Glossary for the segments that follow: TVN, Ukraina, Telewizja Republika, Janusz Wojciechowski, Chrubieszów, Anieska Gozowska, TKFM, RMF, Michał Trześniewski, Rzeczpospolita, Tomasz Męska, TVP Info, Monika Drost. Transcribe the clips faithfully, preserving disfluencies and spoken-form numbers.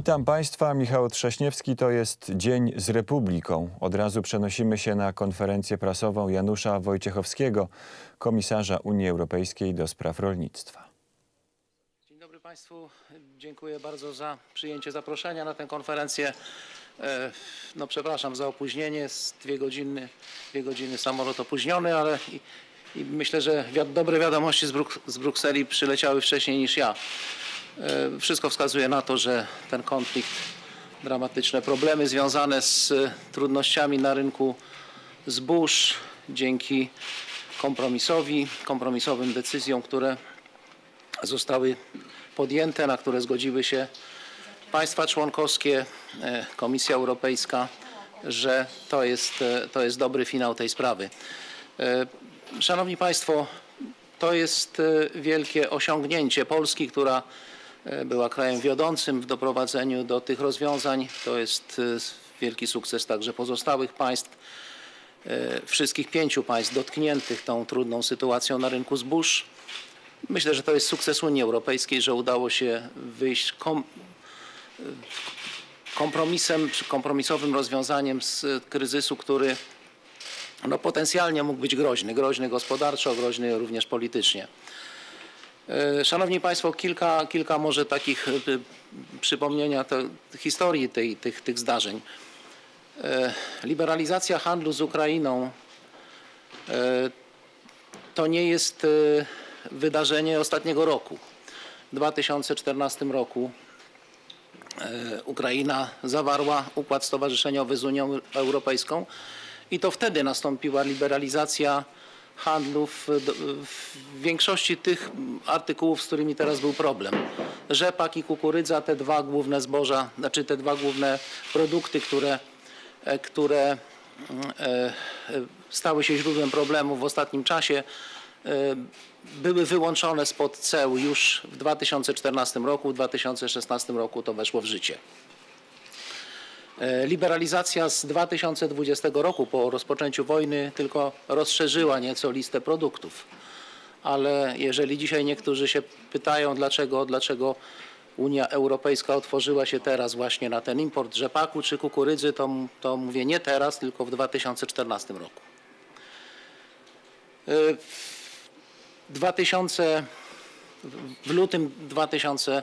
Witam Państwa, Michał Trześniewski, to jest Dzień z Republiką. Od razu przenosimy się na konferencję prasową Janusza Wojciechowskiego, komisarza Unii Europejskiej do spraw rolnictwa. Dzień dobry Państwu, dziękuję bardzo za przyjęcie zaproszenia na tę konferencję. No przepraszam za opóźnienie, z dwie godziny, dwie godziny samolot opóźniony, ale i, i myślę, że wiad- dobre wiadomości z, Bruk- z Brukseli przyleciały wcześniej niż ja. Wszystko wskazuje na to, że ten konflikt, dramatyczne problemy związane z trudnościami na rynku zbóż dzięki kompromisowi, kompromisowym decyzjom, które zostały podjęte, na które zgodziły się państwa członkowskie, Komisja Europejska, że to jest, to jest dobry finał tej sprawy. Szanowni Państwo, to jest wielkie osiągnięcie Polski, która była krajem wiodącym w doprowadzeniu do tych rozwiązań. To jest wielki sukces także pozostałych państw, wszystkich pięciu państw dotkniętych tą trudną sytuacją na rynku zbóż. Myślę, że to jest sukces Unii Europejskiej, że udało się wyjść kom kompromisem, kompromisowym rozwiązaniem z kryzysu, który no, potencjalnie mógł być groźny, groźny gospodarczo, groźny również politycznie. Szanowni Państwo, kilka, kilka może takich przypomnienia te, historii tej, tych, tych zdarzeń. Liberalizacja handlu z Ukrainą to nie jest wydarzenie ostatniego roku. W dwa tysiące czternastym roku Ukraina zawarła układ stowarzyszeniowy z Unią Europejską i to wtedy nastąpiła liberalizacja handlu w, w większości tych artykułów, z którymi teraz był problem. Rzepak i kukurydza, te dwa główne zboża, znaczy te dwa główne produkty, które, które stały się źródłem problemów w ostatnim czasie, były wyłączone spod ceł już w dwa tysiące czternastym roku, w dwa tysiące szesnastym roku to weszło w życie. Liberalizacja z dwa tysiące dwudziestego roku po rozpoczęciu wojny tylko rozszerzyła nieco listę produktów. Ale jeżeli dzisiaj niektórzy się pytają, dlaczego, dlaczego Unia Europejska otworzyła się teraz właśnie na ten import rzepaku czy kukurydzy, to, to mówię nie teraz, tylko w dwa tysiące czternastym roku. W lutym dwa tysiące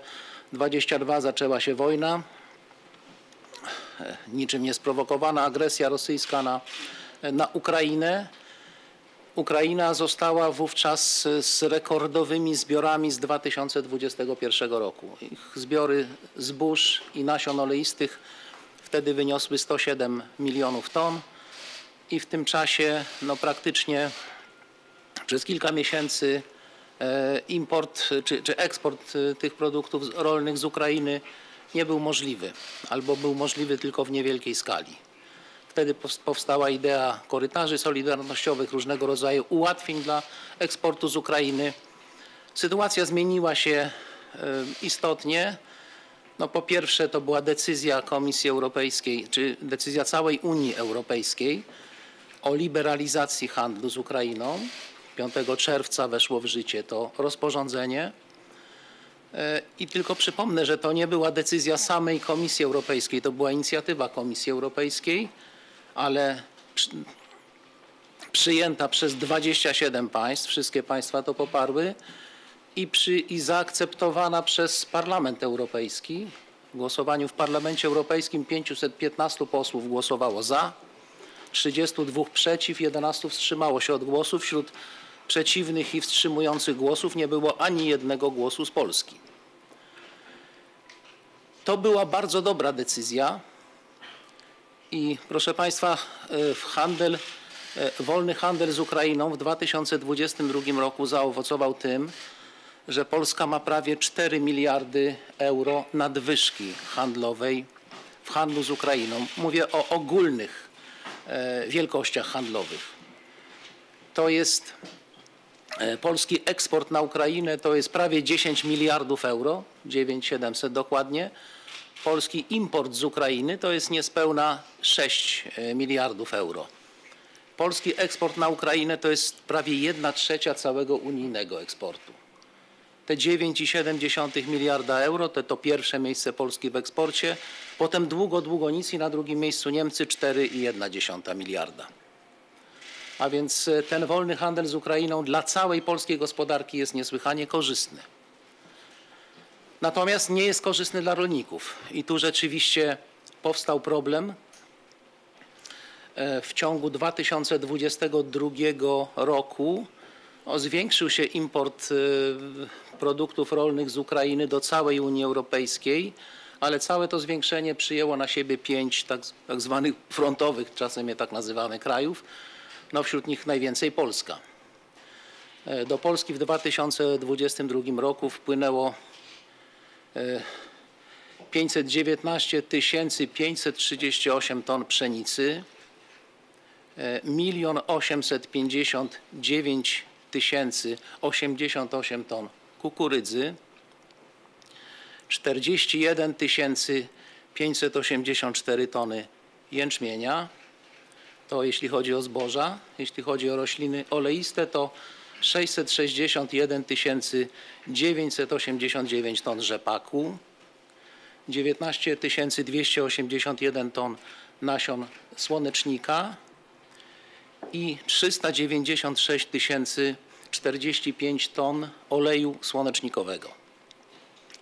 dwudziestego drugiego zaczęła się wojna. Niczym niesprowokowana agresja rosyjska na, na Ukrainę. Ukraina została wówczas z rekordowymi zbiorami z dwa tysiące dwudziestego pierwszego roku. Ich zbiory zbóż i nasion oleistych wtedy wyniosły sto siedem milionów ton i w tym czasie no, praktycznie przez kilka miesięcy import czy, czy eksport tych produktów rolnych z Ukrainy nie był możliwy, albo był możliwy tylko w niewielkiej skali. Wtedy powstała idea korytarzy solidarnościowych, różnego rodzaju ułatwień dla eksportu z Ukrainy. Sytuacja zmieniła się istotnie. No, po pierwsze to była decyzja Komisji Europejskiej, czy decyzja całej Unii Europejskiej o liberalizacji handlu z Ukrainą. piątego czerwca weszło w życie to rozporządzenie. I tylko przypomnę, że to nie była decyzja samej Komisji Europejskiej, to była inicjatywa Komisji Europejskiej, ale przyjęta przez dwadzieścia siedem państw, wszystkie państwa to poparły i, przy, i zaakceptowana przez Parlament Europejski. W głosowaniu w Parlamencie Europejskim pięćset piętnastu posłów głosowało za, trzydziestu dwóch przeciw, jedenastu wstrzymało się od głosu. Wśród przeciwnych i wstrzymujących głosów nie było ani jednego głosu z Polski. To była bardzo dobra decyzja i proszę Państwa, handel, wolny handel z Ukrainą w dwa tysiące dwudziestym drugim roku zaowocował tym, że Polska ma prawie cztery miliardy euro nadwyżki handlowej w handlu z Ukrainą. Mówię o ogólnych wielkościach handlowych. To jest polski eksport na Ukrainę, to jest prawie dziesięć miliardów euro, dziewięć tysięcy siedemset dokładnie. Polski import z Ukrainy to jest niespełna sześć miliardów euro. Polski eksport na Ukrainę to jest prawie jedna trzecia całego unijnego eksportu. te dziewięć przecinek siedem miliarda euro, to, to pierwsze miejsce Polski w eksporcie, potem długo, długo nic i na drugim miejscu Niemcy cztery przecinek jeden miliarda. A więc ten wolny handel z Ukrainą dla całej polskiej gospodarki jest niesłychanie korzystny. Natomiast nie jest korzystny dla rolników i tu rzeczywiście powstał problem. W ciągu dwa tysiące dwudziestego drugiego roku zwiększył się import produktów rolnych z Ukrainy do całej Unii Europejskiej, ale całe to zwiększenie przyjęło na siebie pięć tak, tak zwanych frontowych, czasem je tak nazywamy, krajów. No wśród nich najwięcej Polska. Do Polski w dwa tysiące dwudziestym drugim roku wpłynęło pięćset dziewiętnaście tysięcy pięćset trzydzieści osiem ton pszenicy, milion osiemset pięćdziesiąt dziewięć tysięcy osiemdziesiąt osiem ton kukurydzy, czterdzieści jeden tysięcy pięćset osiemdziesiąt cztery tony jęczmienia. To jeśli chodzi o zboża, jeśli chodzi o rośliny oleiste, to sześćset sześćdziesiąt jeden tysięcy dziewięćset osiemdziesiąt dziewięć ton rzepaku, dziewiętnaście tysięcy dwieście osiemdziesiąt jeden ton nasion słonecznika i trzysta dziewięćdziesiąt sześć tysięcy czterdzieści pięć ton oleju słonecznikowego.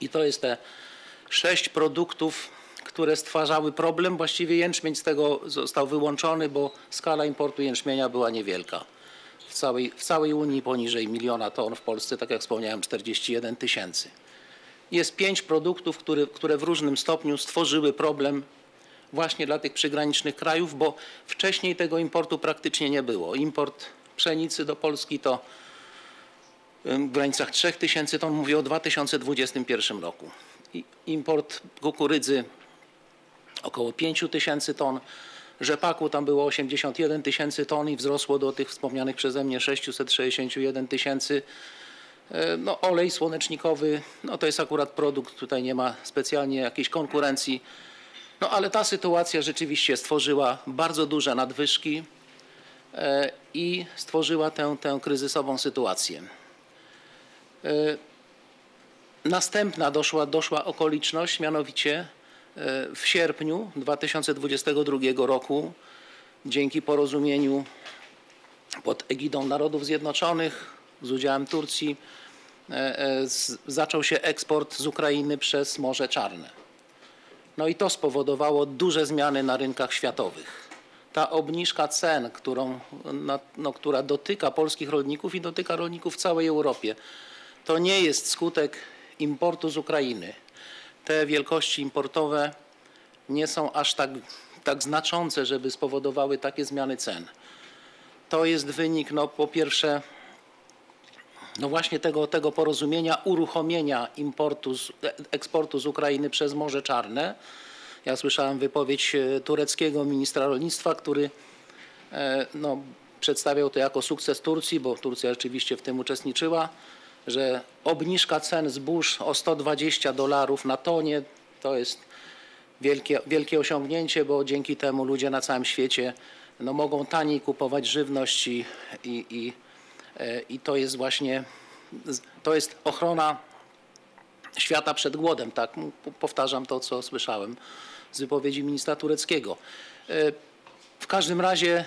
I to jest te sześć produktów, które stwarzały problem. Właściwie jęczmień z tego został wyłączony, bo skala importu jęczmienia była niewielka. W całej, w całej Unii poniżej miliona ton, w Polsce, tak jak wspomniałem, czterdzieści jeden tysięcy. Jest pięć produktów, które, które w różnym stopniu stworzyły problem właśnie dla tych przygranicznych krajów, bo wcześniej tego importu praktycznie nie było. Import pszenicy do Polski to w granicach trzech tysięcy ton, mówię o dwa tysiące dwudziestym pierwszym roku. Import kukurydzy około pięć tysięcy ton, rzepaku tam było osiemdziesiąt jeden tysięcy ton i wzrosło do tych wspomnianych przeze mnie sześćset sześćdziesiąt jeden tysięcy. No, olej słonecznikowy, no to jest akurat produkt, tutaj nie ma specjalnie jakiejś konkurencji. No ale ta sytuacja rzeczywiście stworzyła bardzo duże nadwyżki i stworzyła tę, tę kryzysową sytuację. Następna doszła, doszła okoliczność, mianowicie w sierpniu dwa tysiące dwudziestego drugiego roku dzięki porozumieniu pod egidą Narodów Zjednoczonych z udziałem Turcji zaczął się eksport z Ukrainy przez Morze Czarne. No i to spowodowało duże zmiany na rynkach światowych. Ta obniżka cen, którą, no, która dotyka polskich rolników i dotyka rolników w całej Europie, to nie jest skutek importu z Ukrainy. Te wielkości importowe nie są aż tak, tak znaczące, żeby spowodowały takie zmiany cen. To jest wynik, no, po pierwsze, no właśnie tego, tego porozumienia, uruchomienia importu z, eksportu z Ukrainy przez Morze Czarne. Ja słyszałem wypowiedź tureckiego ministra rolnictwa, który no, przedstawiał to jako sukces Turcji, bo Turcja rzeczywiście w tym uczestniczyła, że obniżka cen zbóż o sto dwadzieścia dolarów na tonie to jest wielkie, wielkie osiągnięcie, bo dzięki temu ludzie na całym świecie no, mogą taniej kupować żywność i, i, i, i to jest właśnie to jest ochrona świata przed głodem. Tak? Powtarzam to, co słyszałem z wypowiedzi ministra tureckiego. W każdym razie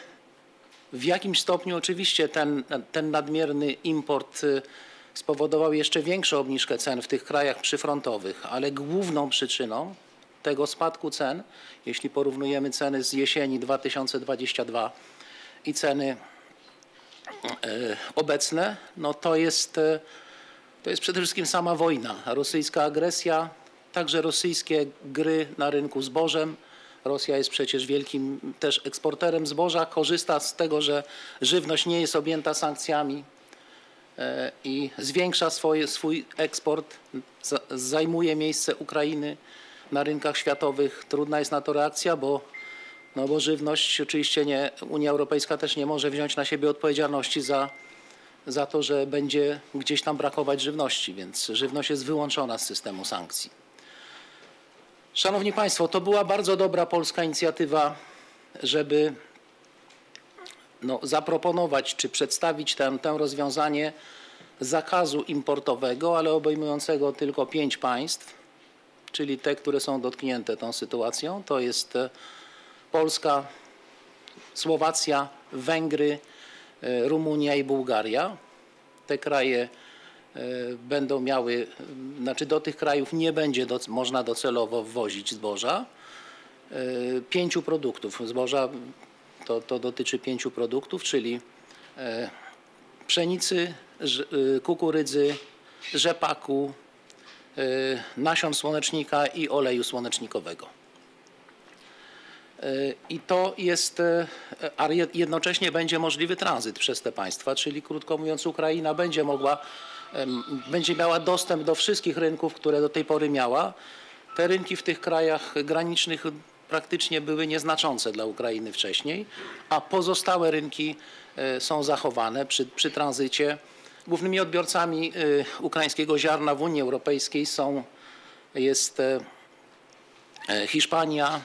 w jakimś stopniu oczywiście ten, ten nadmierny import spowodował jeszcze większą obniżkę cen w tych krajach przyfrontowych, ale główną przyczyną tego spadku cen, jeśli porównujemy ceny z jesieni dwa tysiące dwudziestego drugiego i ceny obecne, no to jest, to jest przede wszystkim sama wojna, rosyjska agresja, także rosyjskie gry na rynku zbożem. Rosja jest przecież wielkim też eksporterem zboża, korzysta z tego, że żywność nie jest objęta sankcjami i zwiększa swoje, swój eksport, zajmuje miejsce Ukrainy na rynkach światowych. Trudna jest na to reakcja, bo, no bo żywność oczywiście nie, Unia Europejska też nie może wziąć na siebie odpowiedzialności za, za to, że będzie gdzieś tam brakować żywności, więc żywność jest wyłączona z systemu sankcji. Szanowni Państwo, to była bardzo dobra polska inicjatywa, żeby no, zaproponować czy przedstawić tę, tę rozwiązanie zakazu importowego, ale obejmującego tylko pięć państw, czyli te, które są dotknięte tą sytuacją. To jest Polska, Słowacja, Węgry, Rumunia i Bułgaria. Te kraje będą miały, znaczy do tych krajów nie będzie do, można docelowo wwozić zboża. Pięciu produktów zboża, to, to dotyczy pięciu produktów, czyli pszenicy, kukurydzy, rzepaku, nasion słonecznika i oleju słonecznikowego. I to jest, a jednocześnie będzie możliwy tranzyt przez te państwa, czyli krótko mówiąc, Ukraina będzie mogła, będzie miała dostęp do wszystkich rynków, które do tej pory miała. Te rynki w tych krajach granicznych praktycznie były nieznaczące dla Ukrainy wcześniej, a pozostałe rynki są zachowane przy, przy tranzycie. Głównymi odbiorcami ukraińskiego ziarna w Unii Europejskiej są, jest Hiszpania,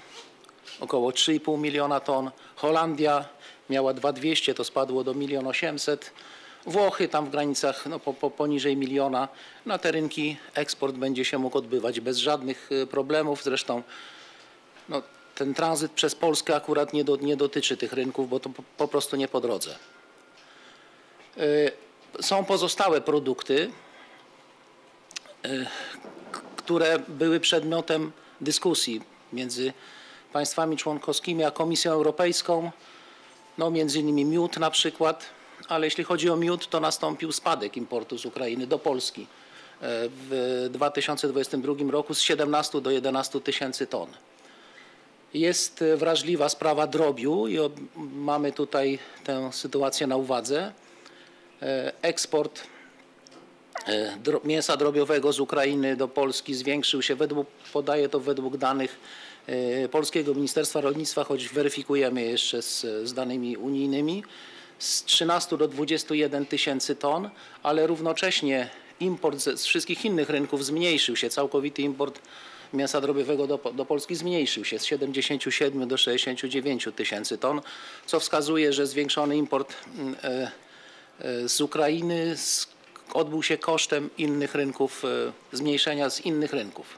około trzy i pół miliona ton, Holandia miała dwa tysiące dwieście, to spadło do milion osiemset, Włochy tam w granicach no, po, po, poniżej miliona. Na te rynki eksport będzie się mógł odbywać bez żadnych problemów. Zresztą no, ten tranzyt przez Polskę akurat nie, do, nie dotyczy tych rynków, bo to po, po prostu nie po drodze. Są pozostałe produkty, które były przedmiotem dyskusji między państwami członkowskimi a Komisją Europejską, no między innymi miód na przykład, ale jeśli chodzi o miód, to nastąpił spadek importu z Ukrainy do Polski w dwa tysiące dwudziestym drugim roku z siedemnastu do jedenastu tysięcy ton. Jest wrażliwa sprawa drobiu i mamy tutaj tę sytuację na uwadze. Eksport mięsa drobiowego z Ukrainy do Polski zwiększył się, według, podaję to według danych Polskiego Ministerstwa Rolnictwa, choć weryfikujemy jeszcze z, z danymi unijnymi, z trzynastu do dwudziestu jeden tysięcy ton, ale równocześnie import z, z wszystkich innych rynków zmniejszył się. Całkowity import mięsa drobiowego do, do Polski zmniejszył się z siedemdziesięciu siedmiu do sześćdziesięciu dziewięciu tysięcy ton, co wskazuje, że zwiększony import e, z Ukrainy odbył się kosztem innych rynków, zmniejszenia z innych rynków.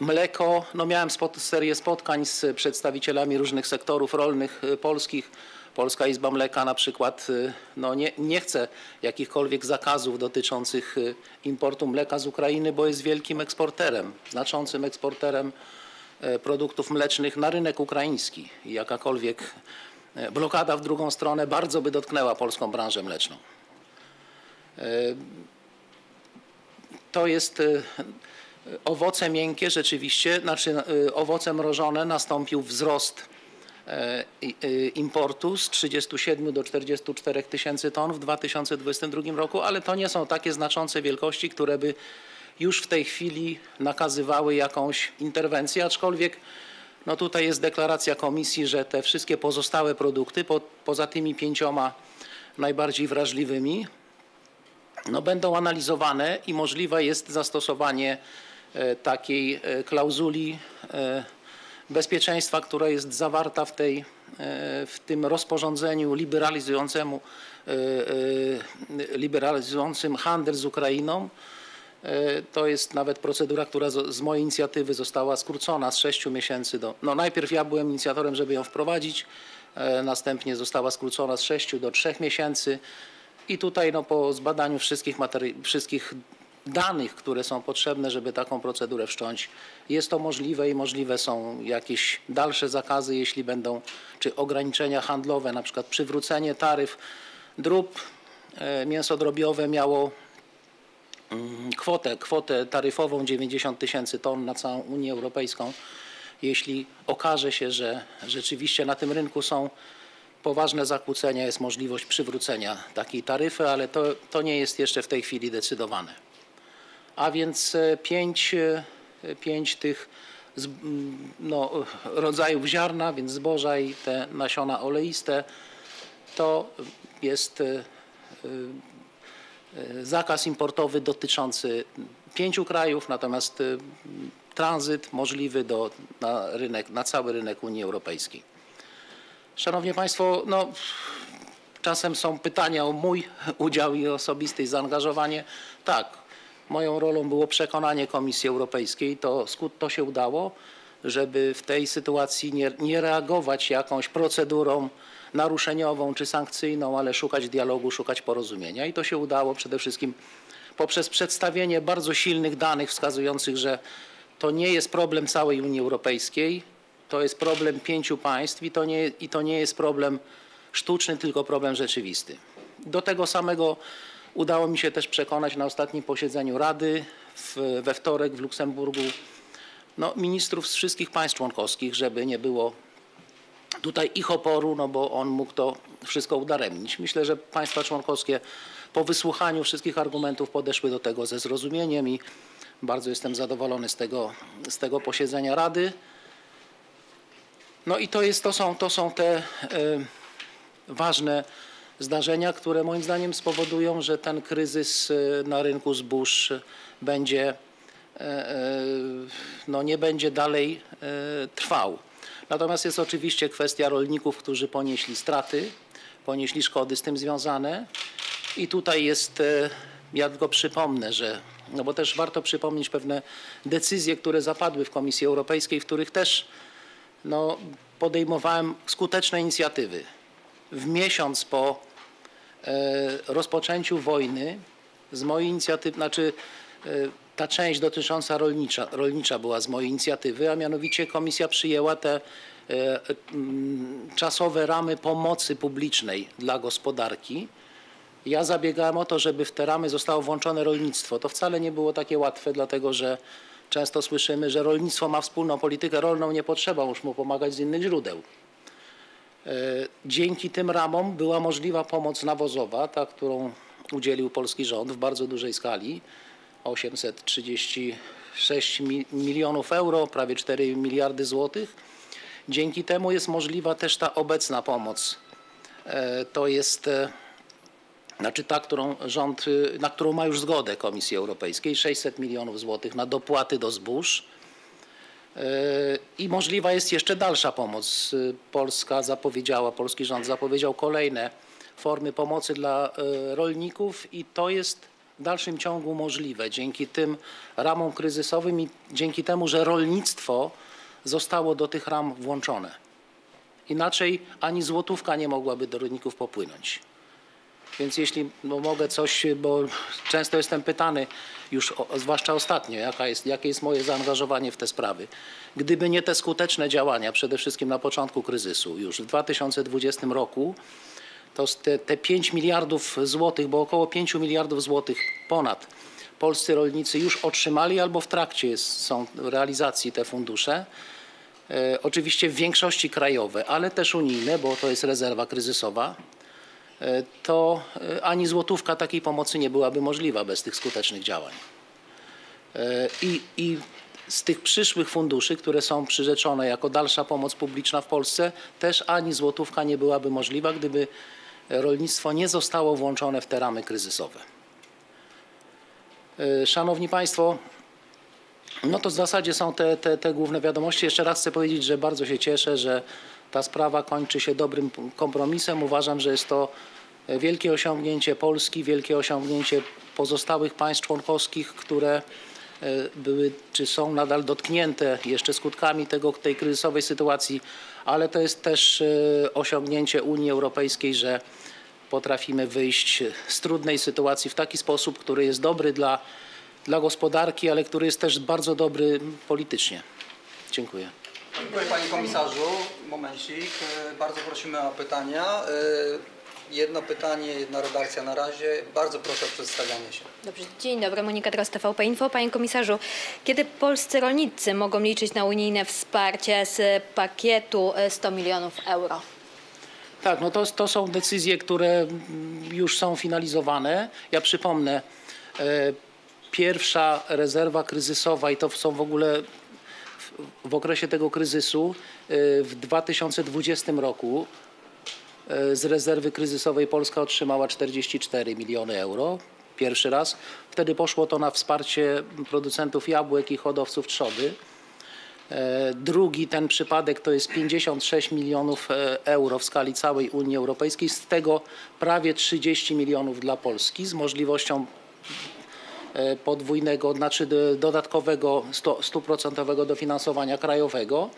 Mleko, no miałem spot, serię spotkań z przedstawicielami różnych sektorów rolnych polskich. Polska Izba Mleka na przykład no nie, nie chce jakichkolwiek zakazów dotyczących importu mleka z Ukrainy, bo jest wielkim eksporterem, znaczącym eksporterem produktów mlecznych na rynek ukraiński. Jakakolwiek blokada w drugą stronę bardzo by dotknęła polską branżę mleczną. To jest owoce miękkie rzeczywiście, znaczy owoce mrożone, nastąpił wzrost importu z trzydziestu siedmiu do czterdziestu czterech tysięcy ton w dwa tysiące dwudziestym drugim roku, ale to nie są takie znaczące wielkości, które by już w tej chwili nakazywały jakąś interwencję, aczkolwiek no tutaj jest deklaracja Komisji, że te wszystkie pozostałe produkty, po, poza tymi pięcioma najbardziej wrażliwymi, no będą analizowane i możliwe jest zastosowanie e, takiej e, klauzuli e, bezpieczeństwa, która jest zawarta w, tej, e, w tym rozporządzeniu liberalizującemu, e, e, liberalizującym handel z Ukrainą. To jest nawet procedura, która z mojej inicjatywy została skrócona z sześciu miesięcy do... No najpierw ja byłem inicjatorem, żeby ją wprowadzić, następnie została skrócona z sześciu do trzech miesięcy i tutaj no, po zbadaniu wszystkich, materi... wszystkich danych, które są potrzebne, żeby taką procedurę wszcząć, jest to możliwe i możliwe są jakieś dalsze zakazy, jeśli będą, czy ograniczenia handlowe, na przykład przywrócenie taryf drób, mięso drobiowe miało kwotę, kwotę taryfową dziewięćdziesiąt tysięcy ton na całą Unię Europejską. Jeśli okaże się, że rzeczywiście na tym rynku są poważne zakłócenia, jest możliwość przywrócenia takiej taryfy, ale to, to nie jest jeszcze w tej chwili decydowane. A więc pięć, pięć tych no, rodzajów ziarna, więc zboża i te nasiona oleiste, to jest zakaz importowy dotyczący pięciu krajów, natomiast tranzyt możliwy do, na, rynek, na cały rynek Unii Europejskiej. Szanowni Państwo, no, Czasem są pytania o mój udział i osobiste zaangażowanie. Tak, moją rolą było przekonanie Komisji Europejskiej. To, to się udało, żeby w tej sytuacji nie, nie reagować jakąś procedurą naruszeniową czy sankcyjną, ale szukać dialogu, szukać porozumienia. I to się udało przede wszystkim poprzez przedstawienie bardzo silnych danych wskazujących, że to nie jest problem całej Unii Europejskiej, to jest problem pięciu państw i to nie, i to nie jest problem sztuczny, tylko problem rzeczywisty. Do tego samego udało mi się też przekonać na ostatnim posiedzeniu Rady w, we wtorek w Luksemburgu no, ministrów z wszystkich państw członkowskich, żeby nie było tutaj ich oporu, no bo on mógł to wszystko udaremnić. Myślę, że państwa członkowskie po wysłuchaniu wszystkich argumentów podeszły do tego ze zrozumieniem i bardzo jestem zadowolony z tego, z tego posiedzenia Rady. No i to, jest, to, są, to są te y, ważne zdarzenia, które moim zdaniem spowodują, że ten kryzys na rynku zbóż będzie, y, no nie będzie dalej y, trwał. Natomiast jest oczywiście kwestia rolników, którzy ponieśli straty, ponieśli szkody z tym związane. I tutaj jest, ja tylko przypomnę, że, no bo też warto przypomnieć pewne decyzje, które zapadły w Komisji Europejskiej, w których też no, podejmowałem skuteczne inicjatywy. W miesiąc po e, rozpoczęciu wojny z mojej inicjatywy, znaczy e, ta część dotycząca rolnicza, rolnicza była z mojej inicjatywy, a mianowicie Komisja przyjęła te e, m, czasowe ramy pomocy publicznej dla gospodarki. Ja zabiegałem o to, żeby w te ramy zostało włączone rolnictwo. To wcale nie było takie łatwe, dlatego że często słyszymy, że rolnictwo ma wspólną politykę rolną, nie potrzeba już mu pomagać z innych źródeł. Dzięki tym ramom była możliwa pomoc nawozowa, ta, którą udzielił polski rząd w bardzo dużej skali. osiemset trzydzieści sześć milionów euro, prawie cztery miliardy złotych. Dzięki temu jest możliwa też ta obecna pomoc. To jest... Znaczy ta, którą rząd, na którą ma już zgodę Komisji Europejskiej, sześćset milionów złotych na dopłaty do zbóż. I możliwa jest jeszcze dalsza pomoc. Polska zapowiedziała, polski rząd zapowiedział kolejne formy pomocy dla rolników i to jest w dalszym ciągu możliwe dzięki tym ramom kryzysowym i dzięki temu, że rolnictwo zostało do tych ram włączone. Inaczej ani złotówka nie mogłaby do rolników popłynąć. Więc jeśli no mogę coś, bo często jestem pytany, już o, zwłaszcza ostatnio, jaka jest, jakie jest moje zaangażowanie w te sprawy. Gdyby nie te skuteczne działania, przede wszystkim na początku kryzysu, już w dwa tysiące dwudziestym roku, to te, te pięć miliardów złotych, bo około pięć miliardów złotych ponad polscy rolnicy już otrzymali albo w trakcie są realizacji te fundusze. E, oczywiście w większości krajowe, ale też unijne, bo to jest rezerwa kryzysowa. To ani złotówka takiej pomocy nie byłaby możliwa bez tych skutecznych działań. I, i z tych przyszłych funduszy, które są przyrzeczone jako dalsza pomoc publiczna w Polsce, też ani złotówka nie byłaby możliwa, gdyby rolnictwo nie zostało włączone w te ramy kryzysowe. Szanowni Państwo, no to w zasadzie są te, te, te główne wiadomości. Jeszcze raz chcę powiedzieć, że bardzo się cieszę, że ta sprawa kończy się dobrym kompromisem. Uważam, że jest to wielkie osiągnięcie Polski, wielkie osiągnięcie pozostałych państw członkowskich, które były czy są nadal dotknięte jeszcze skutkami tego, tej kryzysowej sytuacji, ale to jest też osiągnięcie Unii Europejskiej, że potrafimy wyjść z trudnej sytuacji w taki sposób, który jest dobry dla, dla gospodarki, ale który jest też bardzo dobry politycznie. Dziękuję. Dziękuję Panie Komisarzu. Momencik. Bardzo prosimy o pytania. Jedno pytanie, jedna redakcja na razie. Bardzo proszę o przedstawianie się. Dobrze. Dzień dobry. Monika Drost, T V P Info. Panie Komisarzu, kiedy polscy rolnicy mogą liczyć na unijne wsparcie z pakietu stu milionów euro? Tak, no to, to są decyzje, które już są finalizowane. Ja przypomnę, pierwsza rezerwa kryzysowa i to są w ogóle... W okresie tego kryzysu w dwa tysiące dwudziestym roku z rezerwy kryzysowej Polska otrzymała czterdzieści cztery miliony euro. Pierwszy raz. Wtedy poszło to na wsparcie producentów jabłek i hodowców trzody. Drugi ten przypadek to jest pięćdziesiąt sześć milionów euro w skali całej Unii Europejskiej, z tego prawie trzydzieści milionów dla Polski z możliwością podwójnego, znaczy dodatkowego stuprocentowego dofinansowania krajowego.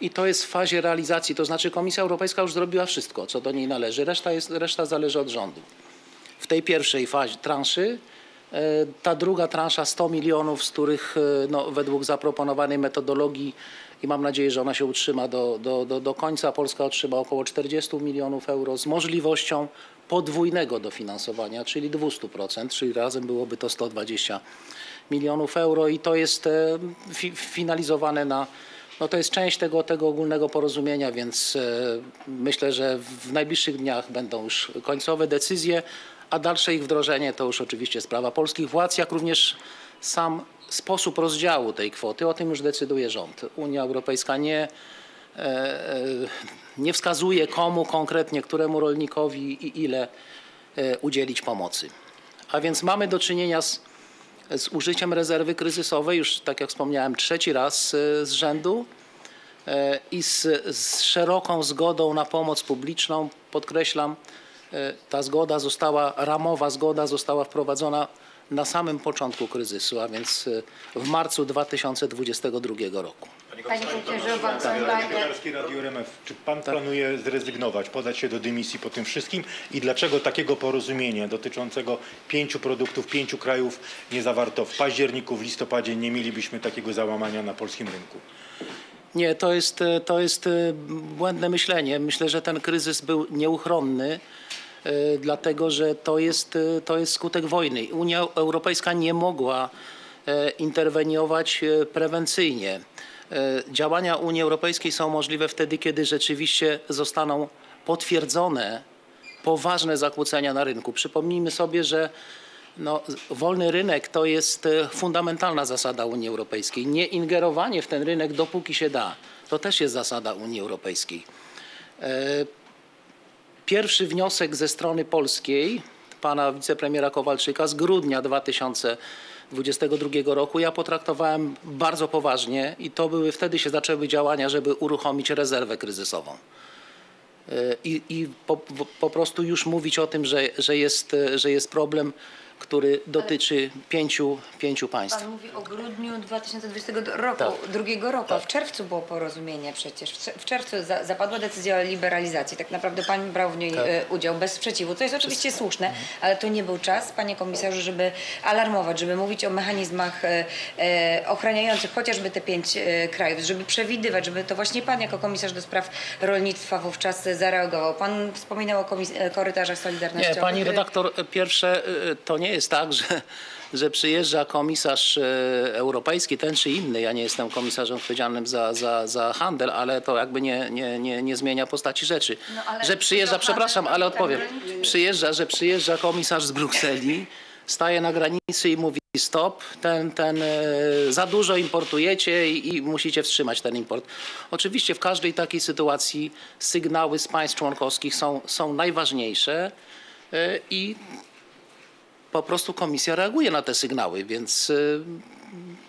I to jest w fazie realizacji, to znaczy Komisja Europejska już zrobiła wszystko, co do niej należy, reszta, jest, reszta zależy od rządu. W tej pierwszej fazie transzy, ta druga transza sto milionów, z których no, według zaproponowanej metodologii, i mam nadzieję, że ona się utrzyma do, do, do, do końca, Polska otrzyma około czterdzieści milionów euro z możliwością podwójnego dofinansowania, czyli dwieście procent, czyli razem byłoby to sto dwadzieścia milionów euro i to jest fi, finalizowane na... No to jest część tego, tego ogólnego porozumienia, więc e, myślę, że w najbliższych dniach będą już końcowe decyzje, a dalsze ich wdrożenie to już oczywiście sprawa polskich władz, jak również sam sposób rozdziału tej kwoty. O tym już decyduje rząd. Unia Europejska nie, e, e, nie wskazuje komu konkretnie, któremu rolnikowi i ile e, udzielić pomocy. A więc mamy do czynienia z z użyciem rezerwy kryzysowej, już tak jak wspomniałem, trzeci raz z rzędu i z, z szeroką zgodą na pomoc publiczną. Podkreślam, ta zgoda została, ramowa zgoda została wprowadzona na samym początku kryzysu, a więc w marcu dwa tysiące dwudziestego drugiego roku. Panie Komisarzu, Radio R M F, czy pan tak. planuje zrezygnować, podać się do dymisji po tym wszystkim i dlaczego takiego porozumienia dotyczącego pięciu produktów, pięciu krajów nie zawarto w październiku, w listopadzie? Nie mielibyśmy takiego załamania na polskim rynku. Nie, to jest, to jest błędne myślenie. Myślę, że ten kryzys był nieuchronny, dlatego że to jest, to jest skutek wojny. Unia Europejska nie mogła interweniować prewencyjnie. Działania Unii Europejskiej są możliwe wtedy, kiedy rzeczywiście zostaną potwierdzone poważne zakłócenia na rynku. Przypomnijmy sobie, że no, wolny rynek to jest fundamentalna zasada Unii Europejskiej. Nie ingerowanie w ten rynek, dopóki się da. To też jest zasada Unii Europejskiej. Pierwszy wniosek ze strony polskiej, pana wicepremiera Kowalczyka z grudnia dwa tysiące dwudziestego drugiego roku, ja potraktowałem bardzo poważnie i to były, wtedy się zaczęły działania, żeby uruchomić rezerwę kryzysową. I, i po, po prostu już mówić o tym, że, że, jest, że jest problem, który dotyczy pięciu, pięciu państw. Pan mówi o grudniu dwa tysiące dwudziestego drugiego roku. Tak. W czerwcu było porozumienie przecież. W czerwcu za, zapadła decyzja o liberalizacji. Tak naprawdę pan brał w niej tak. udział bez sprzeciwu, co jest oczywiście Wszystko. słuszne, mhm. ale to nie był czas, panie komisarzu, żeby alarmować, żeby mówić o mechanizmach e, ochraniających chociażby te pięć e, krajów, żeby przewidywać, żeby to właśnie pan jako komisarz do spraw rolnictwa wówczas zareagował. Pan wspominał o korytarzach solidarnościowych. Nie, pani redaktor, pierwsze to nie Nie jest tak, że, że przyjeżdża komisarz europejski, ten czy inny. Ja nie jestem komisarzem odpowiedzialnym za, za, za handel, ale to jakby nie, nie, nie, nie zmienia postaci rzeczy. No, ale że przyjeżdża, przepraszam, ale odpowiem. Przyjeżdża, że przyjeżdża komisarz z Brukseli, staje na granicy i mówi stop, ten, ten, za dużo importujecie i, i musicie wstrzymać ten import. Oczywiście w każdej takiej sytuacji sygnały z państw członkowskich są, są najważniejsze i po prostu komisja reaguje na te sygnały, więc y,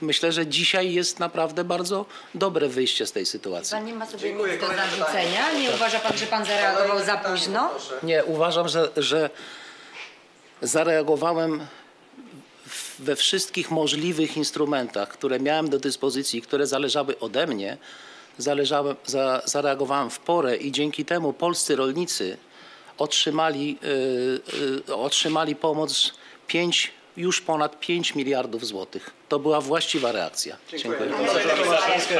myślę, że dzisiaj jest naprawdę bardzo dobre wyjście z tej sytuacji. Pan nie ma sobie Dziękuję, nic do zarzucenia? Nie tak. uważa pan, że pan zareagował za późno? Nie, uważam, że, że zareagowałem we wszystkich możliwych instrumentach, które miałem do dyspozycji, które zależały ode mnie, zależałem, za, zareagowałem w porę i dzięki temu polscy rolnicy otrzymali, y, y, otrzymali pomoc pięć, już ponad pięć miliardów złotych. To była właściwa reakcja. Dziękuję.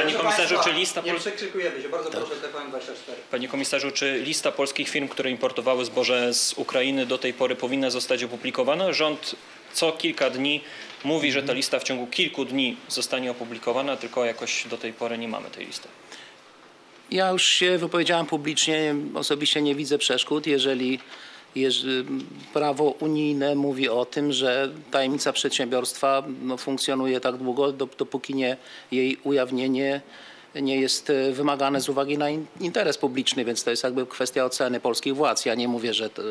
Panie komisarzu, czy lista pol... się, bardzo tak. proszę, T V N dwadzieścia cztery. Panie komisarzu, czy lista polskich firm, które importowały zboże z Ukrainy do tej pory powinna zostać opublikowana? Rząd co kilka dni mówi, mhm. że ta lista w ciągu kilku dni zostanie opublikowana, tylko jakoś do tej pory nie mamy tej listy. Ja już się wypowiedziałem publicznie, osobiście nie widzę przeszkód, jeżeli, jeżeli prawo unijne mówi o tym, że tajemnica przedsiębiorstwa no, funkcjonuje tak długo, dopóki nie, jej ujawnienie nie jest wymagane z uwagi na interes publiczny, więc to jest jakby kwestia oceny polskich władz. Ja nie mówię, że, to,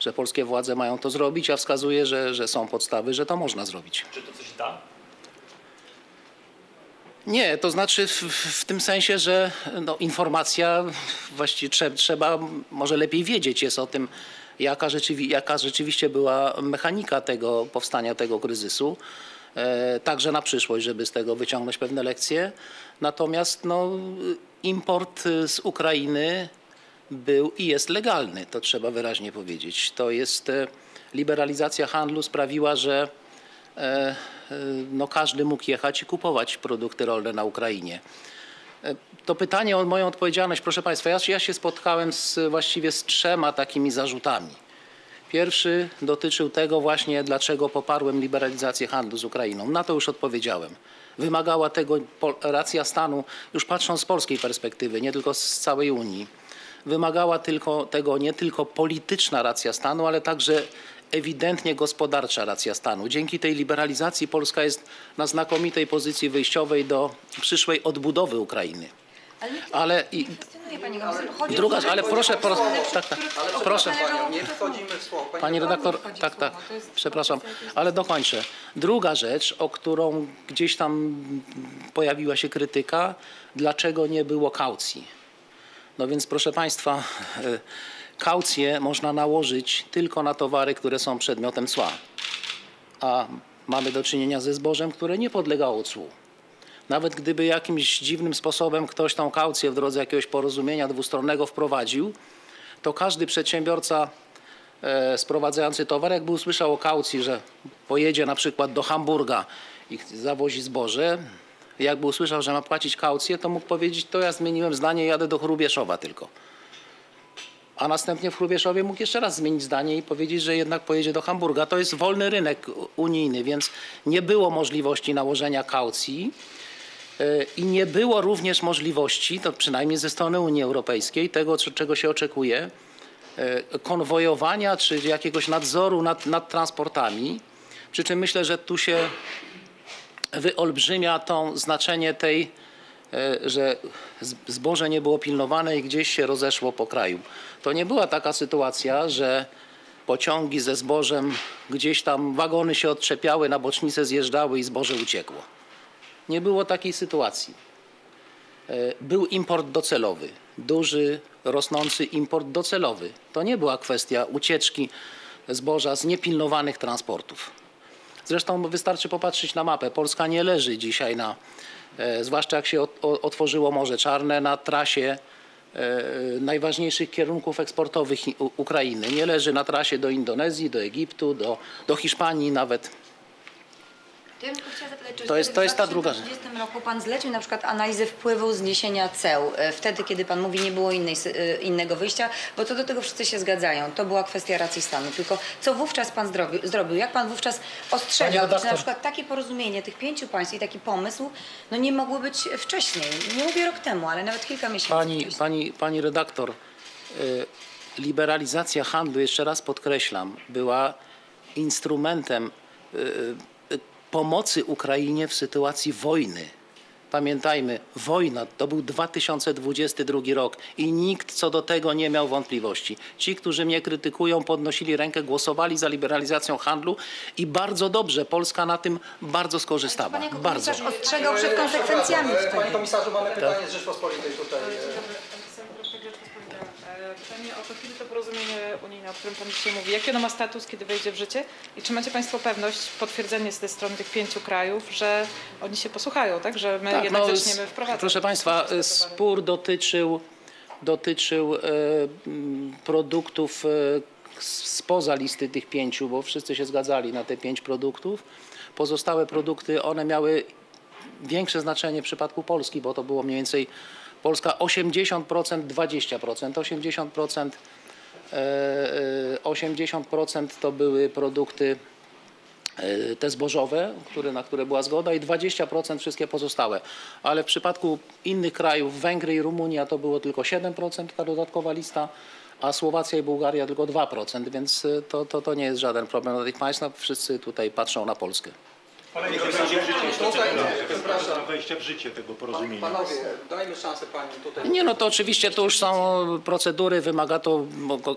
że polskie władze mają to zrobić, a wskazuję, że, że są podstawy, że to można zrobić. Czy to coś da? Nie, to znaczy w, w tym sensie, że no, informacja właściwie trze, trzeba, może lepiej wiedzieć jest o tym, jaka, rzeczywi, jaka rzeczywiście była mechanika tego powstania, tego kryzysu. E, także na przyszłość, żeby z tego wyciągnąć pewne lekcje. Natomiast no, import z Ukrainy był i jest legalny, to trzeba wyraźnie powiedzieć. To jest e, liberalizacja handlu sprawiła, że e, no każdy mógł jechać i kupować produkty rolne na Ukrainie. To pytanie o moją odpowiedzialność, proszę Państwa, ja, ja się spotkałem z, właściwie z trzema takimi zarzutami. Pierwszy dotyczył tego właśnie, dlaczego poparłem liberalizację handlu z Ukrainą. Na to już odpowiedziałem. Wymagała tego racja stanu, już patrząc z polskiej perspektywy, nie tylko z całej Unii. Wymagała tylko, tego nie tylko polityczna racja stanu, ale także ewidentnie gospodarcza racja stanu. Dzięki tej liberalizacji Polska jest na znakomitej pozycji wyjściowej do przyszłej odbudowy Ukrainy. Ale i, pani druga, ale proszę, po, tak, tak, proszę, pani redaktor, tak, tak, przepraszam, ale dokończę. Druga rzecz, o którą gdzieś tam pojawiła się krytyka, dlaczego nie było kaucji? No więc proszę Państwa, kaucję można nałożyć tylko na towary, które są przedmiotem cła, a mamy do czynienia ze zbożem, które nie podlegało cłu. Nawet gdyby jakimś dziwnym sposobem ktoś tą kaucję w drodze jakiegoś porozumienia dwustronnego wprowadził, to każdy przedsiębiorca e, sprowadzający towar, jakby usłyszał o kaucji, że pojedzie na przykład do Hamburga i zawozi zboże, jakby usłyszał, że ma płacić kaucję, to mógł powiedzieć, to ja zmieniłem zdanie, jadę do Chrubieszowa tylko. A następnie w Chrubieszowie mógł jeszcze raz zmienić zdanie i powiedzieć, że jednak pojedzie do Hamburga. To jest wolny rynek unijny, więc nie było możliwości nałożenia kaucji i nie było również możliwości, to przynajmniej ze strony Unii Europejskiej, tego, czego się oczekuje, konwojowania czy jakiegoś nadzoru nad, nad transportami. Przy czym myślę, że tu się wyolbrzymia to znaczenie tej, że zboże nie było pilnowane i gdzieś się rozeszło po kraju. To nie była taka sytuacja, że pociągi ze zbożem, gdzieś tam wagony się odczepiały, na bocznicę zjeżdżały i zboże uciekło. Nie było takiej sytuacji. Był import docelowy, duży, rosnący import docelowy. To nie była kwestia ucieczki zboża z niepilnowanych transportów. Zresztą wystarczy popatrzeć na mapę. Polska nie leży dzisiaj na... zwłaszcza jak się otworzyło Morze Czarne, na trasie najważniejszych kierunków eksportowych Ukrainy. Nie leży na trasie do Indonezji, do Egiptu, do, do Hiszpanii nawet. To ja bym chciała zapytać, czy to jest, to jest ta druga rzecz. W dwa tysiące dwudziestym roku pan zlecił na przykład analizę wpływu zniesienia ceł. Wtedy, kiedy pan mówi, nie było innej, innego wyjścia, bo co do tego wszyscy się zgadzają. To była kwestia racji stanu. Tylko co wówczas pan zrobił? zrobił? Jak pan wówczas ostrzegał, że na przykład takie porozumienie tych pięciu państw i taki pomysł no nie mogło być wcześniej. Nie mówię rok temu, ale nawet kilka miesięcy Pani, pani, pani redaktor, liberalizacja handlu, jeszcze raz podkreślam, była instrumentem pomocy Ukrainie w sytuacji wojny. Pamiętajmy, wojna to był dwa tysiące dwudziesty drugi rok i nikt co do tego nie miał wątpliwości. Ci, którzy mnie krytykują, podnosili rękę, głosowali za liberalizacją handlu i bardzo dobrze, Polska na tym bardzo skorzystała. Pan jako komisarz ostrzegał przed konsekwencjami. Panie komisarzu, mamy pytanie z Rzeczpospolitej tutaj. Pytanie o to, kiedy to porozumienie unijne, o którym pan dzisiaj mówi, jaki ono ma status, kiedy wejdzie w życie i czy macie państwo pewność, potwierdzenie z tej strony tych pięciu krajów, że oni się posłuchają, tak, że my tak, jednak no, zaczniemy wprowadzać. Proszę państwa, spór dotyczył, dotyczył e, produktów e, spoza listy tych pięciu, bo wszyscy się zgadzali na te pięć produktów. Pozostałe produkty, one miały większe znaczenie w przypadku Polski, bo to było mniej więcej Polska osiemdziesiąt procent, dwadzieścia procent, osiemdziesiąt procent to były produkty te zbożowe, które, na które była zgoda i dwadzieścia procent wszystkie pozostałe. Ale w przypadku innych krajów, Węgry i Rumunia to było tylko siedem procent, ta dodatkowa lista, a Słowacja i Bułgaria tylko dwa procent, więc to, to, to nie jest żaden problem dla tych państw, no, wszyscy tutaj patrzą na Polskę. Ale nie wejścia w życie tego porozumienia. Panowie, dajmy szansę pani tutaj. Nie, no to oczywiście to już są procedury, wymaga to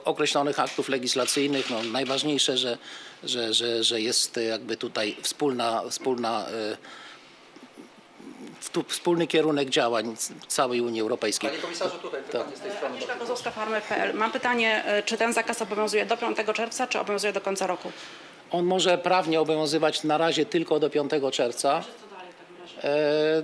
określonych aktów legislacyjnych. No, najważniejsze, że, że, że, że jest jakby tutaj wspólna, wspólna w tu wspólny kierunek działań całej Unii Europejskiej. Panie komisarzu, tutaj pytanie z tej strony. Anieska Gozowska, farmy kropka pe el. Mam pytanie, czy ten zakaz obowiązuje do piątego czerwca, czy obowiązuje do końca roku? On może prawnie obowiązywać na razie tylko do piątego czerwca.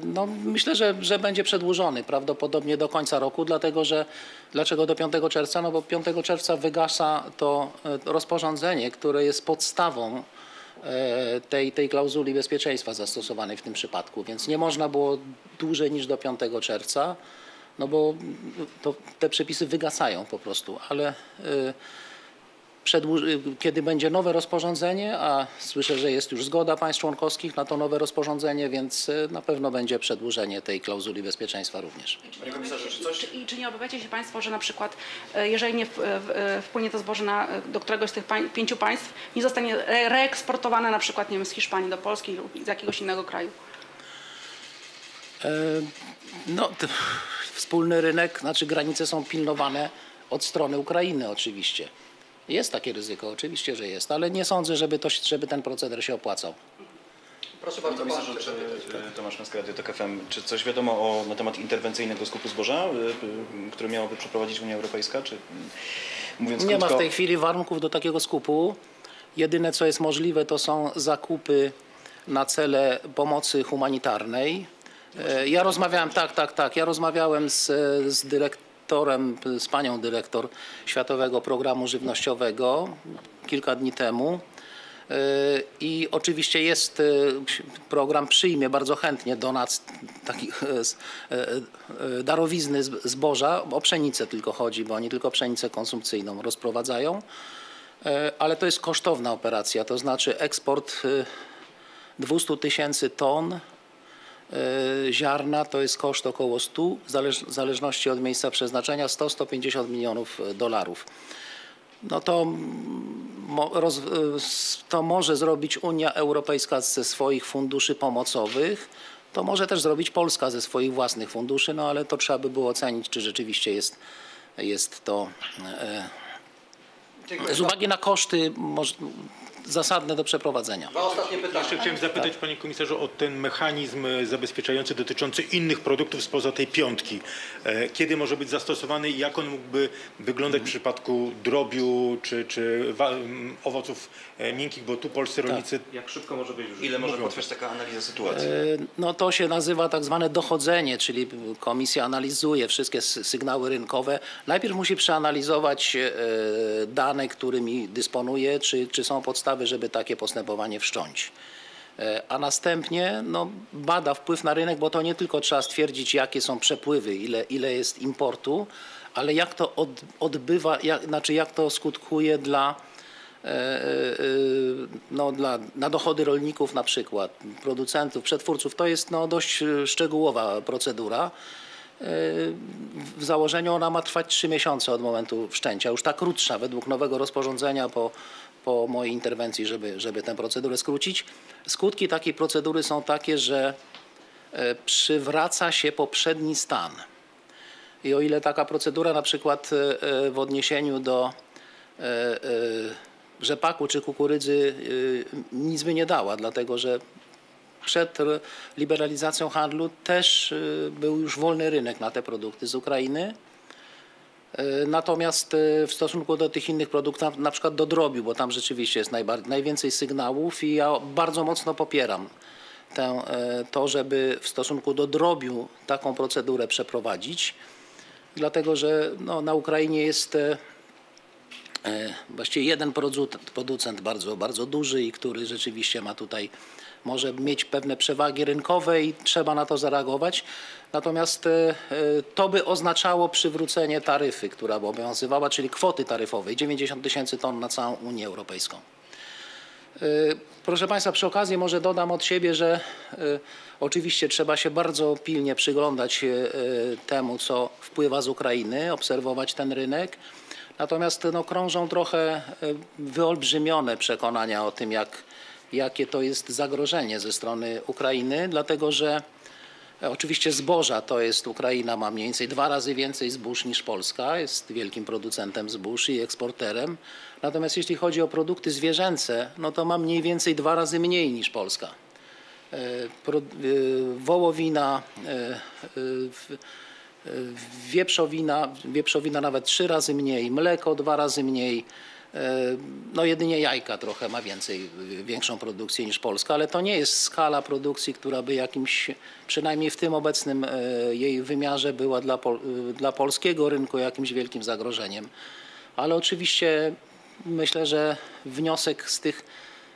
No, myślę, że, że będzie przedłużony prawdopodobnie do końca roku, dlatego że dlaczego do piątego czerwca? No bo piątego czerwca wygasa to rozporządzenie, które jest podstawą tej, tej klauzuli bezpieczeństwa zastosowanej w tym przypadku, więc nie można było dłużej niż do piątego czerwca, no bo to, te przepisy wygasają po prostu, ale kiedy będzie nowe rozporządzenie, a słyszę, że jest już zgoda państw członkowskich na to nowe rozporządzenie, więc na pewno będzie przedłużenie tej klauzuli bezpieczeństwa również. I czy, czy, czy, czy, czy nie obawiacie się państwo, że na przykład jeżeli nie w, w, wpłynie to zboże na, do któregoś z tych pań, pięciu państw, nie zostanie reeksportowane na przykład nie wiem, z Hiszpanii do Polski lub z jakiegoś innego kraju? E, no, wspólny rynek, znaczy granice są pilnowane od strony Ukrainy oczywiście. Jest takie ryzyko, oczywiście, że jest, ale nie sądzę, żeby, to, żeby ten proceder się opłacał. Proszę bardzo, Pan Komisarzu, Tomasz Męska, Radio T K F M. Czy coś wiadomo o, na temat interwencyjnego skupu zboża, który miałaby przeprowadzić Unia Europejska? Czy, mówiąc nie krótko... ma w tej chwili warunków do takiego skupu. Jedyne, co jest możliwe, to są zakupy na cele pomocy humanitarnej. Ja rozmawiałem, tak, tak, tak, ja rozmawiałem z, z dyrektorem, z panią dyrektor Światowego Programu Żywnościowego kilka dni temu i oczywiście jest program, przyjmie bardzo chętnie do nas taki darowizny zboża, o pszenicę tylko chodzi, bo oni tylko pszenicę konsumpcyjną rozprowadzają, ale to jest kosztowna operacja, to znaczy eksport dwieście tysięcy ton ziarna to jest koszt około stu, w zależności od miejsca przeznaczenia sto do stu pięćdziesięciu milionów dolarów. No to, to może zrobić Unia Europejska ze swoich funduszy pomocowych, to może też zrobić Polska ze swoich własnych funduszy, no ale to trzeba by było ocenić, czy rzeczywiście jest, jest to e, z uwagi na koszty może, zasadne do przeprowadzenia. Jeszcze chciałem zapytać, panie komisarzu, o ten mechanizm zabezpieczający dotyczący innych produktów spoza tej piątki. Kiedy może być zastosowany i jak on mógłby wyglądać w przypadku drobiu czy, czy owoców miękkich, bo tu polscy rolnicy... Tak. Jak szybko może być użyty? Ile może potrwać taka analiza sytuacji? No to się nazywa tak zwane dochodzenie, czyli komisja analizuje wszystkie sygnały rynkowe. Najpierw musi przeanalizować dane, którymi dysponuje, czy, czy są podstawy, żeby takie postępowanie wszcząć. A następnie no, bada wpływ na rynek, bo to nie tylko trzeba stwierdzić, jakie są przepływy, ile, ile jest importu, ale jak to od, odbywa, jak, znaczy jak to skutkuje dla, e, e, no, dla, na dochody rolników na przykład, producentów, przetwórców. To jest no, dość szczegółowa procedura. W założeniu ona ma trwać trzy miesiące od momentu wszczęcia, już ta krótsza według nowego rozporządzenia po, po mojej interwencji, żeby, żeby tę procedurę skrócić. Skutki takiej procedury są takie, że przywraca się poprzedni stan. I o ile taka procedura na przykład w odniesieniu do rzepaku czy kukurydzy nic by nie dała, dlatego że przed liberalizacją handlu też był już wolny rynek na te produkty z Ukrainy. Natomiast w stosunku do tych innych produktów, na przykład do drobiu, bo tam rzeczywiście jest najwięcej sygnałów i ja bardzo mocno popieram tę, to, żeby w stosunku do drobiu taką procedurę przeprowadzić, dlatego że no, na Ukrainie jest właściwie jeden producent, producent bardzo, bardzo duży i który rzeczywiście ma tutaj, może mieć pewne przewagi rynkowe i trzeba na to zareagować. Natomiast to by oznaczało przywrócenie taryfy, która by obowiązywała, czyli kwoty taryfowej dziewięćdziesiąt tysięcy ton na całą Unię Europejską. Proszę Państwa, przy okazji może dodam od siebie, że oczywiście trzeba się bardzo pilnie przyglądać temu, co wpływa z Ukrainy, obserwować ten rynek. Natomiast no, krążą trochę wyolbrzymione przekonania o tym, jak, jakie to jest zagrożenie ze strony Ukrainy, dlatego że oczywiście zboża to jest, Ukraina ma mniej więcej dwa razy więcej zbóż niż Polska, jest wielkim producentem zbóż i eksporterem. Natomiast jeśli chodzi o produkty zwierzęce, no to ma mniej więcej dwa razy mniej niż Polska. wołowina, wieprzowina, wieprzowina nawet trzy razy mniej, mleko dwa razy mniej. No jedynie jajka trochę ma więcej, większą produkcję niż Polska, ale to nie jest skala produkcji, która by jakimś, przynajmniej w tym obecnym jej wymiarze, była dla, dla polskiego rynku jakimś wielkim zagrożeniem. Ale oczywiście myślę, że wniosek z tych,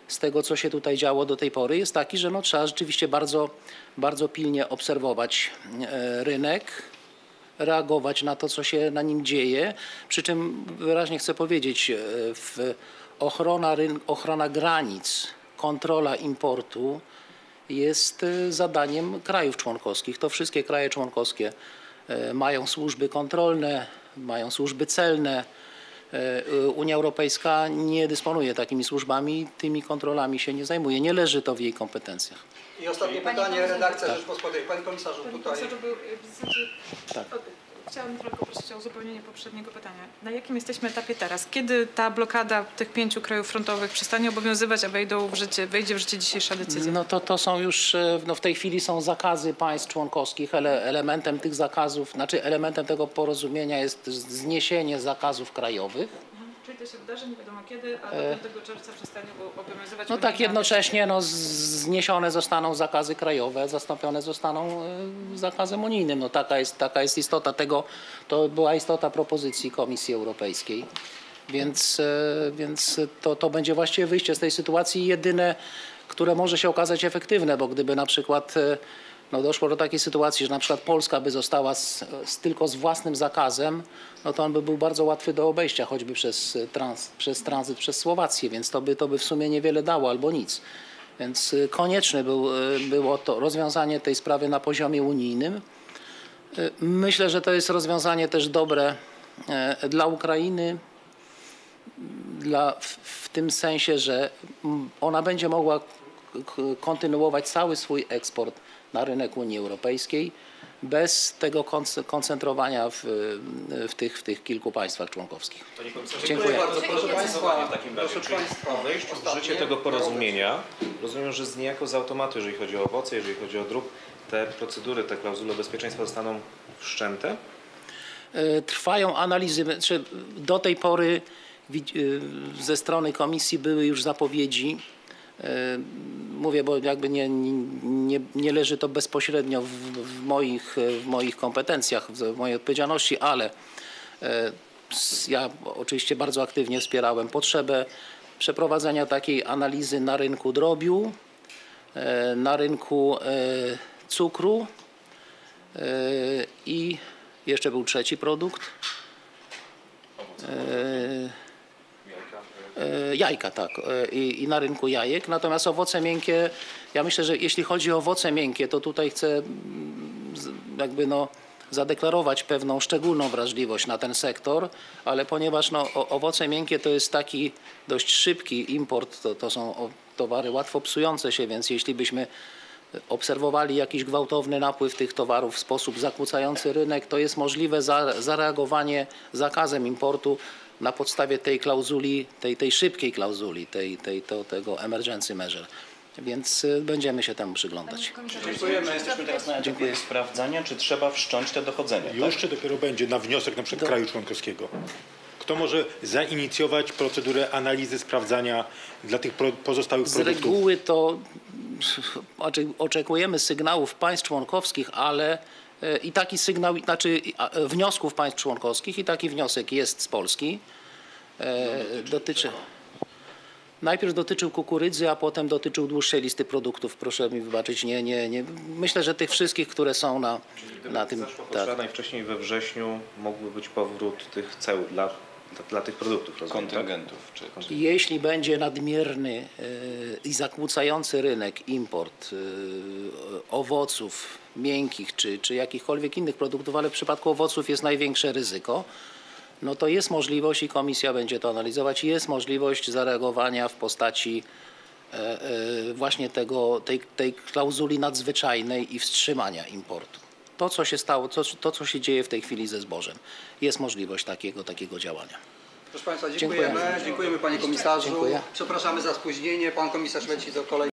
z tego, co się tutaj działo do tej pory, jest taki, że no, trzeba rzeczywiście bardzo, bardzo pilnie obserwować rynek, reagować na to, co się na nim dzieje. Przy czym wyraźnie chcę powiedzieć, w ochrona, ryn- ochrona granic, kontrola importu jest zadaniem krajów członkowskich. To wszystkie kraje członkowskie mają służby kontrolne, mają służby celne. Unia Europejska nie dysponuje takimi służbami, tymi kontrolami się nie zajmuje. Nie leży to w jej kompetencjach. I ostatnie Panie pytanie, redakcja tak. Rzeczpospolitej. Panie komisarzu, Panie tutaj... komisarzu był, w sensie, tak. o, chciałam tylko prosić o uzupełnienie poprzedniego pytania. Na jakim jesteśmy etapie teraz? Kiedy ta blokada tych pięciu krajów frontowych przestanie obowiązywać, a wejdą w życie, wejdzie w życie dzisiejsza decyzja? No to, to są już, no w tej chwili są zakazy państw członkowskich. Ele, elementem tych zakazów, znaczy elementem tego porozumienia jest zniesienie zakazów krajowych. Czyli to się wydarzy, nie wiadomo kiedy, a do piątego czerwca przestanie obowiązywać... No tak, jednocześnie no, zniesione zostaną zakazy krajowe, zastąpione zostaną zakazem unijnym. No, taka jest, taka jest istota tego, to była istota propozycji Komisji Europejskiej. Więc, więc to, to będzie właściwie wyjście z tej sytuacji jedyne, które może się okazać efektywne, bo gdyby na przykład... No doszło do takiej sytuacji, że na przykład Polska by została z, z, tylko z własnym zakazem, no to on by był bardzo łatwy do obejścia, choćby przez, trans, przez tranzyt przez Słowację, więc to by, to by w sumie niewiele dało albo nic. Więc konieczne był, było to rozwiązanie tej sprawy na poziomie unijnym. Myślę, że to jest rozwiązanie też dobre dla Ukrainy, dla, w, w tym sensie, że ona będzie mogła kontynuować cały swój eksport na rynek Unii Europejskiej bez tego koncentrowania w, w, tych, w tych kilku państwach członkowskich. Panie komisarzu, dziękuję. Dziękuję bardzo. Proszę Państwa, w takim razie, proszę Państwa, wejść w życie tego porozumienia, rozumiem, że z niejako z automatu, jeżeli chodzi o owoce, jeżeli chodzi o drób, te procedury, te klauzule bezpieczeństwa zostaną wszczęte? Trwają analizy. Do tej pory ze strony Komisji były już zapowiedzi. Mówię, bo jakby nie, nie, nie leży to bezpośrednio w, w, moich, w moich kompetencjach, w mojej odpowiedzialności, ale ja oczywiście bardzo aktywnie wspierałem potrzebę przeprowadzenia takiej analizy na rynku drobiu, na rynku cukru i jeszcze był trzeci produkt. Jajka, tak. I, I na rynku jajek. Natomiast owoce miękkie, ja myślę, że jeśli chodzi o owoce miękkie, to tutaj chcę jakby no zadeklarować pewną szczególną wrażliwość na ten sektor, ale ponieważ no, owoce miękkie to jest taki dość szybki import, to, to są towary łatwo psujące się, więc jeśli byśmy obserwowali jakiś gwałtowny napływ tych towarów w sposób zakłócający rynek, to jest możliwe zareagowanie zakazem importu na podstawie tej klauzuli, tej, tej szybkiej klauzuli, tej, tej, to, tego emergency measure. Więc będziemy się temu przyglądać. Dziękujemy. Jesteśmy teraz na etapie sprawdzania, czy trzeba wszcząć te dochodzenia. Już tak? Czy dopiero będzie na wniosek na przykład Do... kraju członkowskiego? Kto może zainicjować procedurę analizy, sprawdzania dla tych pozostałych produktów? Z reguły to oczekujemy sygnałów państw członkowskich, ale i taki sygnał, znaczy wniosków państw członkowskich i taki wniosek jest z Polski. Dotyczy, najpierw dotyczył kukurydzy, a potem dotyczył dłuższej listy produktów. Proszę mi wybaczyć, nie, nie, nie. Myślę, że tych wszystkich, które są na, na tym... Tak. Najwcześniej we wrześniu mógłby być powrót tych ceł dla, dla, dla tych produktów. Rozumiem, kontyngentów. Tak? Czy, kontyngentów. Jeśli będzie nadmierny yy, i zakłócający rynek import yy, owoców, miękkich czy, czy jakichkolwiek innych produktów, ale w przypadku owoców jest największe ryzyko, no to jest możliwość i Komisja będzie to analizować, jest możliwość zareagowania w postaci e, e, właśnie tego, tej, tej klauzuli nadzwyczajnej i wstrzymania importu. To, co się stało, to, to co się dzieje w tej chwili ze zbożem, jest możliwość takiego, takiego działania. Proszę Państwa, dziękujemy. Dziękujemy, dziękujemy Panie Komisarzu. Dziękuję. Przepraszamy za spóźnienie. Pan Komisarz leci do kolejnego.